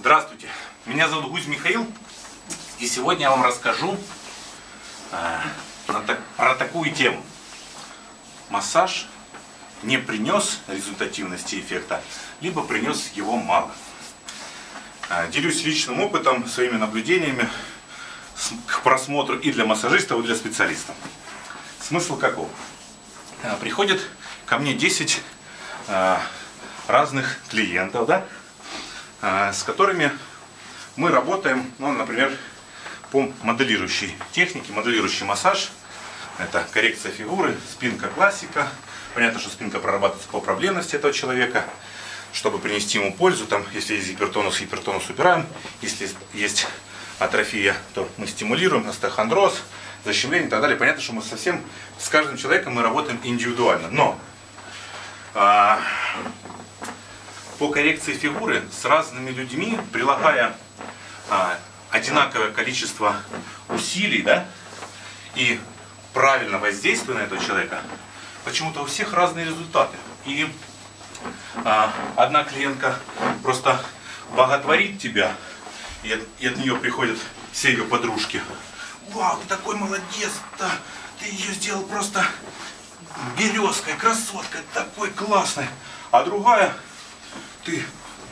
Здравствуйте, меня зовут Гузь Михаил, и сегодня я вам расскажу про такую тему. Массаж не принес результативности эффекта, либо принес его мало. Делюсь личным опытом, своими наблюдениями к просмотру и для массажистов, и для специалистов. Смысл каков? Приходит ко мне 10 разных клиентов, да? С которыми мы работаем, ну, например, по моделирующей технике, моделирующий массаж. Это коррекция фигуры, спинка классика. Понятно, что спинка прорабатывается по проблемности этого человека, чтобы принести ему пользу. Там, если есть гипертонус, гипертонус убираем. Если есть атрофия, то мы стимулируем, остеохондроз, защемление и так далее. Понятно, что мы совсем с каждым человеком мы работаем индивидуально. Но по коррекции фигуры с разными людьми, прилагая одинаковое количество усилий, да, и правильно воздействуя на этого человека, почему-то у всех разные результаты. И одна клиентка просто боготворит тебя, и от нее приходят все ее подружки. Вау, ты такой молодец, да, ты ее сделал просто березкой, красоткой, такой классной. А другая: ты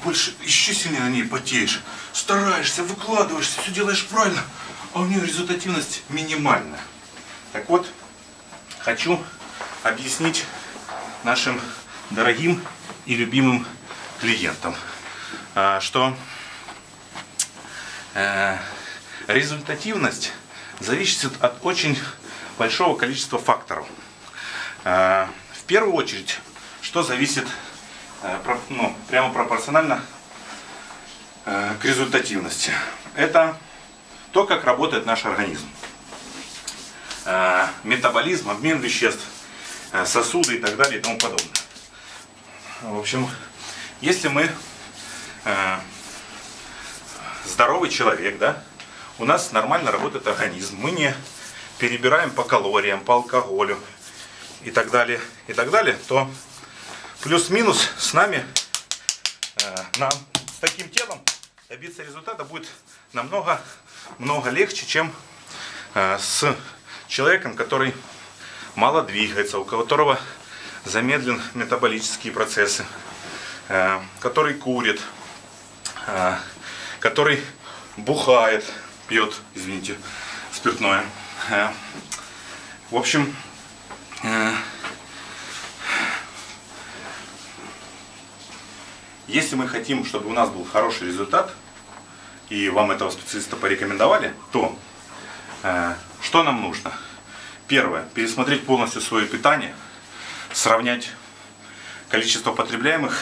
больше, еще сильнее на ней потеешь, стараешься, выкладываешься, все делаешь правильно, а у нее результативность минимальная. Так вот, хочу объяснить нашим дорогим и любимым клиентам, что результативность зависит от очень большого количества факторов. В первую очередь, что зависит, ну, прямо пропорционально к результативности, это то, как работает наш организм. Метаболизм, обмен веществ, сосуды и так далее и тому подобное. В общем, если мы здоровый человек, да, у нас нормально работает организм, мы не перебираем по калориям, по алкоголю и так далее, то плюс-минус с нами, нам с таким телом добиться результата будет намного легче, чем с человеком, который мало двигается, у которого замедлены метаболические процессы, который курит, который бухает, пьет, извините, спиртное. В общем, если мы хотим, чтобы у нас был хороший результат, и вам этого специалиста порекомендовали, то что нам нужно? Первое. Пересмотреть полностью свое питание, сравнять количество потребляемых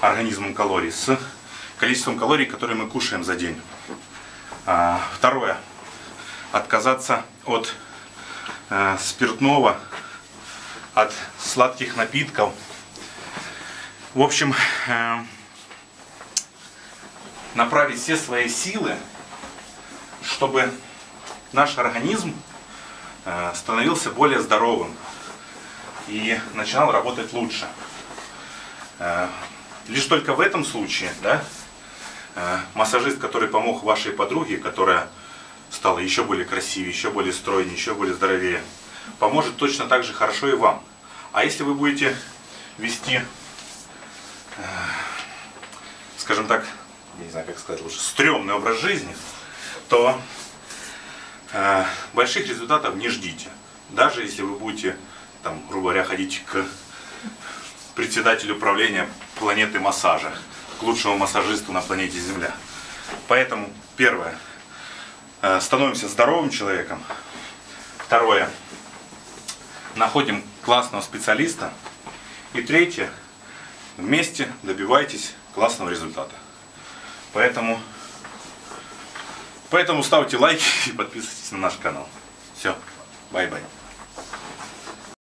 организмом калорий с количеством калорий, которые мы кушаем за день. Второе. Отказаться от спиртного, от сладких напитков. В общем, направить все свои силы, чтобы наш организм становился более здоровым и начинал работать лучше. Лишь только в этом случае, да, массажист, который помог вашей подруге, которая стала еще более красивее, еще более стройнее, еще более здоровее, поможет точно так же хорошо и вам. А если вы будете вести, скажем так, я не знаю, как сказать лучше, стрёмный образ жизни, то больших результатов не ждите. Даже если вы будете, там, грубо говоря, ходить к председателю правления планеты массажа, к лучшему массажисту на планете Земля. Поэтому, первое, становимся здоровым человеком. Второе, находим классного специалиста. И третье, вместе добивайтесь классного результата. Поэтому ставьте лайки и подписывайтесь на наш канал. Все, бай-бай.